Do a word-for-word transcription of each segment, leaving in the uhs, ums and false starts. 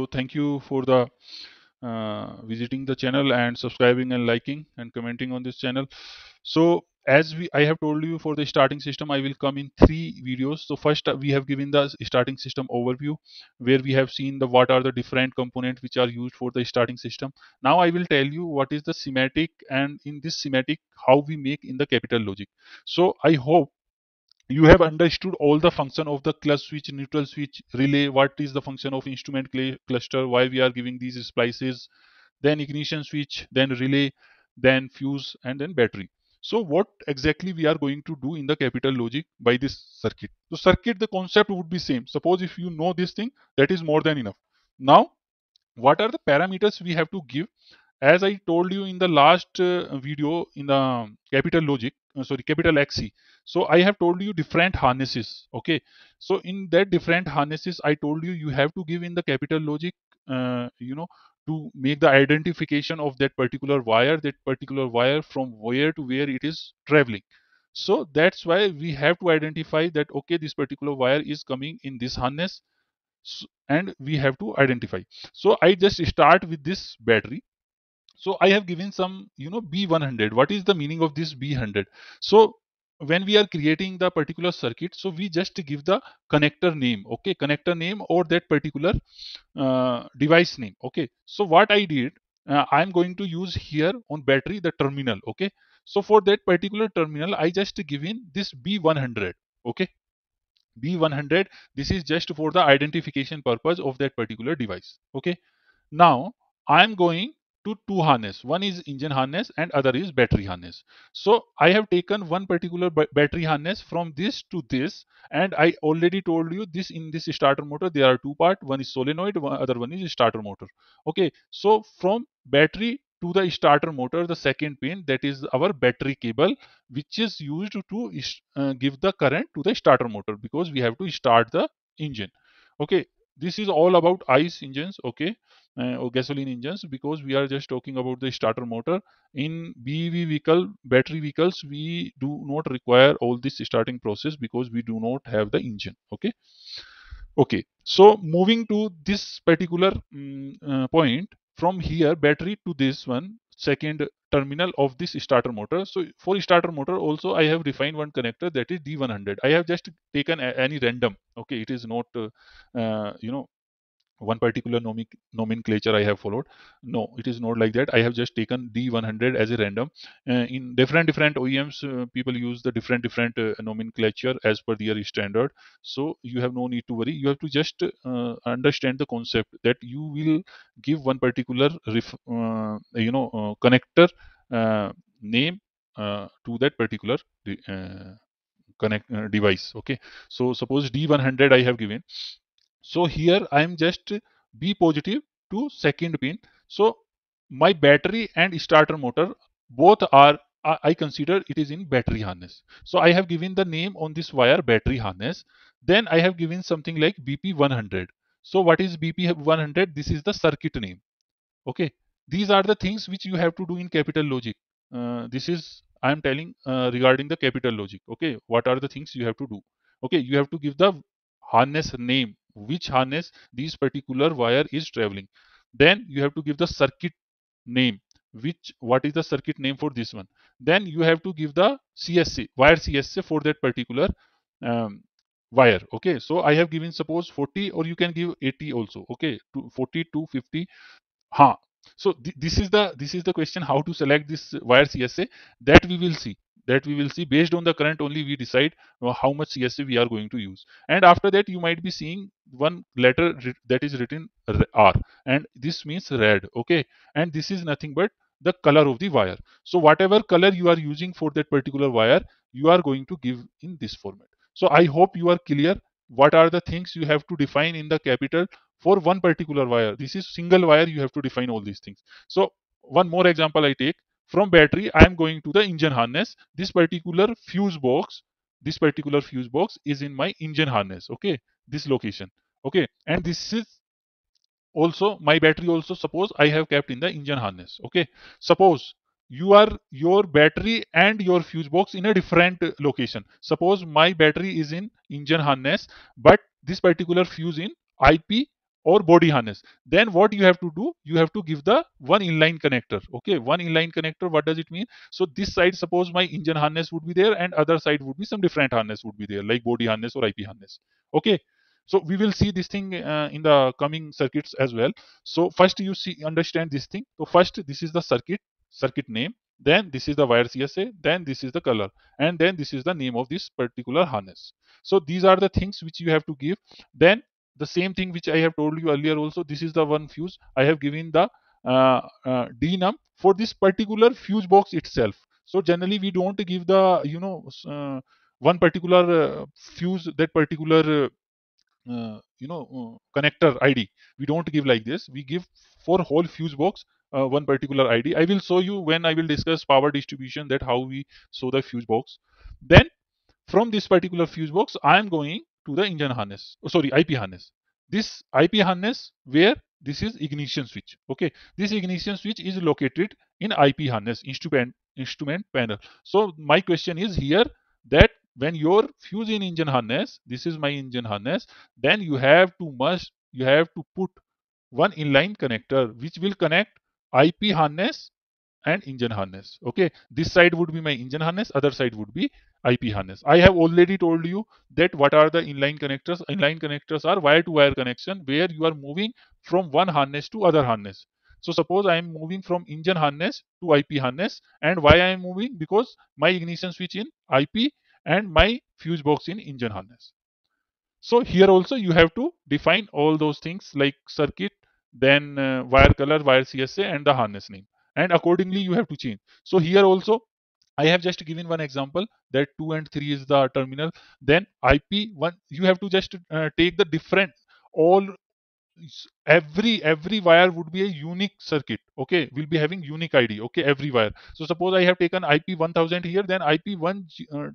So thank you for the uh, visiting the channel and subscribing and liking and commenting on this channel. So as we I have told you, for the starting system I will come in three videos. So first we have given the starting system overview, where we have seen the what are the different components which are used for the starting system. Now I will tell you what is the schematic, and in this schematic how we make in the Capital Logic. So I hope you have understood all the function of the clutch switch, neutral switch, relay, what is the function of instrument cluster, why we are giving these splices, then ignition switch, then relay, then fuse, and then battery. So what exactly we are going to do in the Capital Logic by this circuit? So circuit, the concept would be same. Suppose if you know this thing, that is more than enough. Now, what are the parameters we have to give? As I told you in the last uh, video in the Capital Logic, uh, sorry, Capital X C. So I have told you different harnesses. Okay. So in that different harnesses, I told you, you have to give in the Capital Logic, uh, you know, to make the identification of that particular wire, that particular wire from where to where it is traveling. So that's why we have to identify that, okay, this particular wire is coming in this harness, and we have to identify. So I just start with this battery. So I have given some, you know, B one hundred. What is the meaning of this B one hundred? So when we are creating the particular circuit, so we just give the connector name, okay, connector name or that particular uh, device name, okay. So what I did, uh, I am going to use here on battery the terminal, okay. So for that particular terminal, I just give in this B one hundred, okay. B one hundred, this is just for the identification purpose of that particular device, okay. Now I am going to two harness, one is engine harness and other is battery harness. So I have taken one particular battery harness from this to this, and I already told you this in this starter motor there are two parts, one is solenoid, one, other one is starter motor. Okay, so from battery to the starter motor, the second pin, that is our battery cable, which is used to uh, give the current to the starter motor, because we have to start the engine. Okay, this is all about ICE engines, okay, uh, or gasoline engines, because we are just talking about the starter motor. In B E V vehicle, battery vehicles, we do not require all this starting process because we do not have the engine, okay. Okay, so moving to this particular um, uh, point, from here battery to this one, second terminal of this starter motor. So for starter motor also I have defined one connector, that is D one hundred. I have just taken a, any random, okay, it is not uh, uh, you know, one particular nomenclature I have followed. No, it is not like that. I have just taken D one hundred as a random. Uh, in different different O E Ms, uh, people use the different different uh, nomenclature as per their standard. So you have no need to worry. You have to just uh, understand the concept that you will give one particular ref, uh, you know uh, connector uh, name uh, to that particular uh, connect uh, device. Okay. So suppose D one hundred I have given. So here I am just B positive to second pin. So my battery and starter motor both are, I consider it is in battery harness. So I have given the name on this wire battery harness. Then I have given something like B P one hundred. So what is B P one hundred? This is the circuit name. Okay. These are the things which you have to do in Capital Logic. Uh, this is, I am telling uh, regarding the Capital Logic. Okay. What are the things you have to do? Okay. You have to give the harness name, which harness this particular wire is traveling. Then you have to give the circuit name, which what is the circuit name for this one. Then you have to give the C S A, wire C S A for that particular um, wire. Okay, so I have given suppose forty, or you can give eighty also. Okay, forty to fifty. Huh. So th this is the this is the question, how to select this wire C S A, that we will see. That we will see based on the current only we decide how much C S A we are going to use. And after that you might be seeing one letter that is written R, and this means red, okay. And this is nothing but the color of the wire. So whatever color you are using for that particular wire, you are going to give in this format. So I hope you are clear what are the things you have to define in the Capital for one particular wire. This is single wire, you have to define all these things. So one more example I take. From battery, I am going to the engine harness. This particular fuse box, this particular fuse box is in my engine harness. Okay, this location. Okay, and this is also my battery. Also, suppose I have kept in the engine harness. Okay, suppose you are your battery and your fuse box in a different location. Suppose my battery is in engine harness, but this particular fuse in I P or body harness, then what you have to do, you have to give the one inline connector. Okay, one inline connector, what does it mean? So this side, suppose my engine harness would be there, and other side would be some different harness would be there, like body harness or I P harness. Okay, so we will see this thing uh, in the coming circuits as well. So first you see, understand this thing. So first this is the circuit, circuit name, then this is the wire C S A, then this is the color, and then this is the name of this particular harness. So these are the things which you have to give. Then the same thing which I have told you earlier also, this is the one fuse. I have given the uh, uh, D num for this particular fuse box itself. So generally we don't give the, you know, uh, one particular uh, fuse, that particular uh, Uh, you know uh, connector I D. We don't give like this. We give for whole fuse box uh, one particular I D. I will show you when I will discuss power distribution, that how we show the fuse box. Then from this particular fuse box I am going to the engine harness, oh, sorry I P harness. This I P harness, where this is ignition switch. Okay, this ignition switch is located in I P harness instrument instrument panel. So my question is here that when your fuse in engine harness, this is my engine harness, then you have to must you have to put one inline connector which will connect I P harness and engine harness. Okay, this side would be my engine harness, other side would be I P harness. I have already told you that what are the inline connectors. Inline connectors are wire to wire connection, where you are moving from one harness to other harness. So suppose I am moving from engine harness to I P harness, and why I am moving? Because my ignition switch in I P and my fuse box in engine harness. So here also you have to define all those things like circuit, then uh, wire color, wire C S A, and the harness name, and accordingly you have to change. So here also I have just given one example that two and three is the terminal, then I P one. You have to just uh, take the different, all every every wire would be a unique circuit. Okay, will be having unique I D. Okay, every wire. So suppose I have taken I P one thousand here, then I P one thousand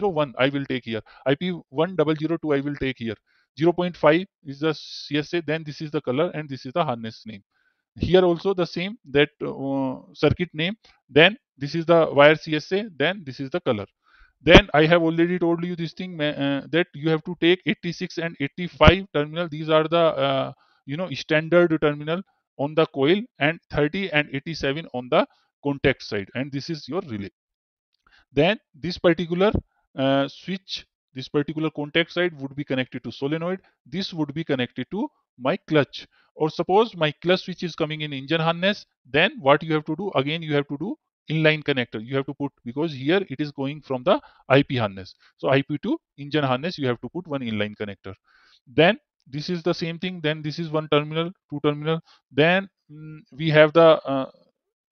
one I will take here, I P one thousand two I will take here, zero point five is the C S A, then this is the color, and this is the harness name. Here also the same, that uh, circuit name, then this is the wire C S A, then this is the color. Then I have already told you this thing uh, that you have to take eighty-six and eighty-five terminal. These are the uh, you know standard terminal on the coil, and thirty and eighty-seven on the contact side, and this is your relay. Then this particular uh, switch, this particular contact side would be connected to solenoid. This would be connected to my clutch, or suppose my clutch switch is coming in engine harness, then what you have to do, again you have to do inline connector. You have to put, because here it is going from the I P harness, so I P to engine harness you have to put one inline connector. Then this is the same thing, then this is one terminal, two terminal. Then mm, we have the uh,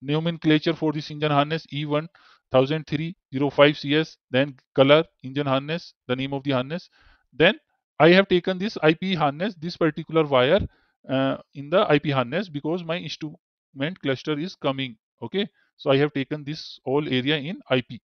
nomenclature for this engine harness, E one thousand three oh five C S, then color, engine harness, the name of the harness. Then I have taken this I P harness, this particular wire uh, in the I P harness, because my instrument cluster is coming. Okay, so I have taken this all area in I P.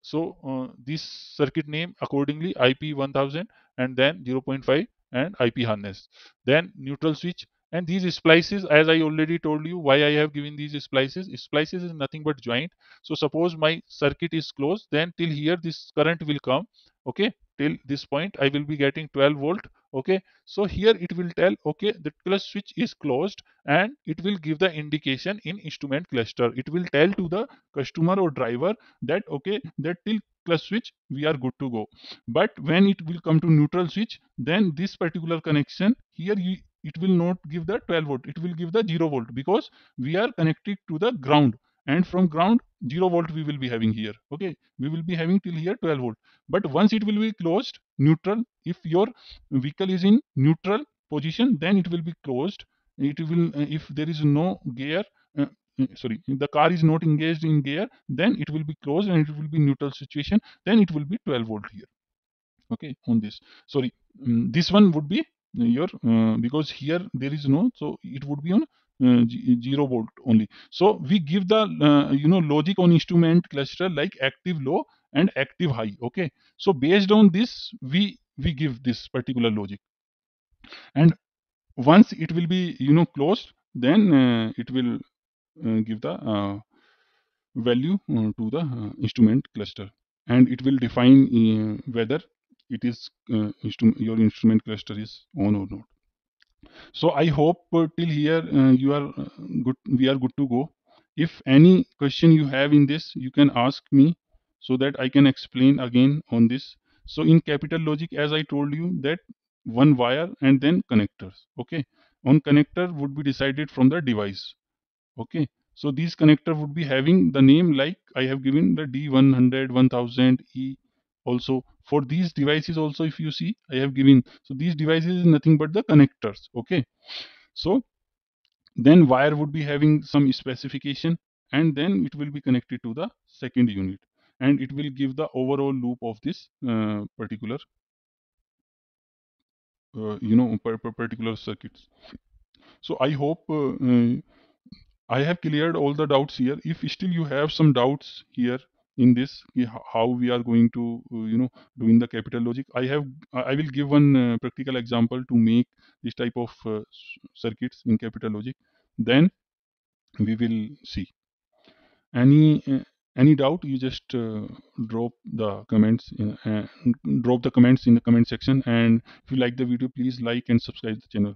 So uh, this circuit name accordingly, I P one thousand, and then zero point five and I P harness, then neutral switch. And these splices, as I already told you why I have given these splices. Splices is nothing but joint. So suppose my circuit is closed, then till here this current will come. Okay, till this point I will be getting twelve volt. Okay, so here it will tell, okay, the clutch switch is closed, and it will give the indication in instrument cluster. It will tell to the customer or driver that okay, that till clutch switch we are good to go. But when it will come to neutral switch, then this particular connection here, you it will not give the twelve volt, it will give the zero volt, because we are connected to the ground, and from ground zero volt we will be having here. Okay, we will be having till here twelve volt, but once it will be closed neutral, if your vehicle is in neutral position, then it will be closed. It will, if there is no gear, uh, sorry, if the car is not engaged in gear, then it will be closed and it will be neutral situation, then it will be twelve volt here. Okay, on this, sorry, um, this one would be your uh, because here there is no, so it would be on uh, zero volt only. So we give the uh, you know logic on instrument cluster like active low and active high. Okay, so based on this we we give this particular logic, and once it will be you know closed, then uh, it will uh, give the uh, value uh, to the uh, instrument cluster, and it will define uh, whether it is uh, instru your instrument cluster is on or not. So I hope uh, till here uh, you are uh, good. We are good to go. If any question you have in this, you can ask me so that I can explain again on this. So in Capital Logic, as I told you, that one wire and then connectors. Okay, on connector would be decided from the device. Okay, so these connector would be having the name like I have given the D one hundred, one thousand, E. Also for these devices also, if you see, I have given. So these devices is nothing but the connectors. Okay, so then wire would be having some specification, and then it will be connected to the second unit, and it will give the overall loop of this uh, particular uh, you know particular circuits. So I hope uh, uh, I have cleared all the doubts here. If still you have some doubts here in this, how we are going to you know do in the Capital Logic, I have I will give one uh, practical example to make this type of uh, circuits in Capital Logic. Then we will see. Any uh, any doubt, you just uh, drop the comments in, uh, drop the comments in the comment section. And if you like the video, please like and subscribe the channel.